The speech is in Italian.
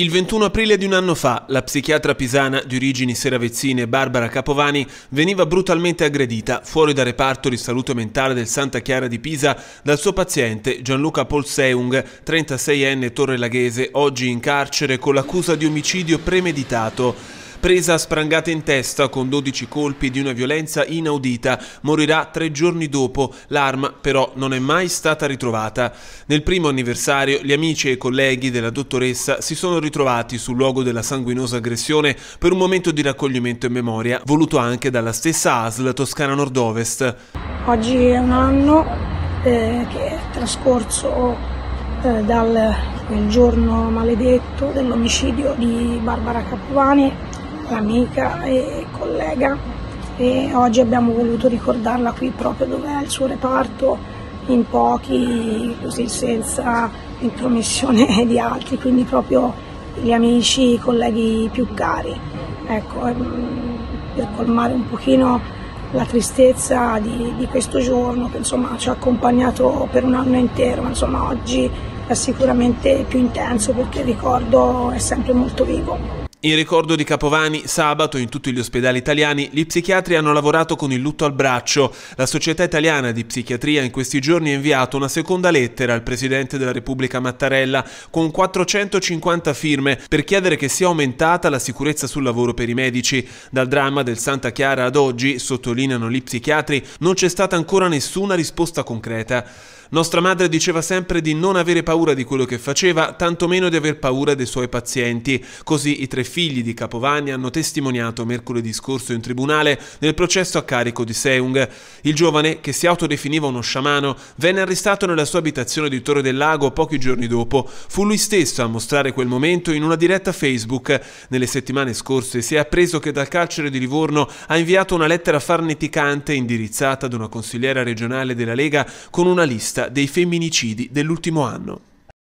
Il 21 aprile di un anno fa, la psichiatra pisana di origini seravezzine Barbara Capovani veniva brutalmente aggredita fuori dal reparto di salute mentale del Santa Chiara di Pisa dal suo paziente Gianluca Paul Seung, 36enne torrelaghese, oggi in carcere con l'accusa di omicidio premeditato. Presa a sprangate in testa con 12 colpi di una violenza inaudita, morirà 3 giorni dopo. L'arma però non è mai stata ritrovata. Nel primo anniversario gli amici e colleghi della dottoressa si sono ritrovati sul luogo della sanguinosa aggressione per un momento di raccoglimento in memoria, voluto anche dalla stessa ASL Toscana Nord-Ovest. Oggi è un anno che è trascorso dal giorno maledetto dell'omicidio di Barbara Capovani, amica e collega, e oggi abbiamo voluto ricordarla qui proprio dove è il suo reparto, in pochi, così senza intromissione di altri, quindi proprio gli amici, i colleghi più cari, ecco, per colmare un pochino la tristezza di questo giorno che insomma ci ha accompagnato per un anno intero, ma insomma oggi è sicuramente più intenso perché il ricordo è sempre molto vivo. In ricordo di Capovani, sabato in tutti gli ospedali italiani gli psichiatri hanno lavorato con il lutto al braccio. La Società Italiana di Psichiatria in questi giorni ha inviato una seconda lettera al Presidente della Repubblica Mattarella con 450 firme per chiedere che sia aumentata la sicurezza sul lavoro per i medici. Dal dramma del Santa Chiara ad oggi, sottolineano gli psichiatri, non c'è stata ancora nessuna risposta concreta. Nostra madre diceva sempre di non avere paura di quello che faceva, tantomeno di aver paura dei suoi pazienti. Così i 3 figli di Capovani hanno testimoniato mercoledì scorso in tribunale nel processo a carico di Seung. Il giovane, che si autodefiniva uno sciamano, venne arrestato nella sua abitazione di Torre del Lago pochi giorni dopo. Fu lui stesso a mostrare quel momento in una diretta Facebook. Nelle settimane scorse si è appreso che dal carcere di Livorno ha inviato una lettera farneticante indirizzata ad una consigliera regionale della Lega con una lista dei femminicidi dell'ultimo anno.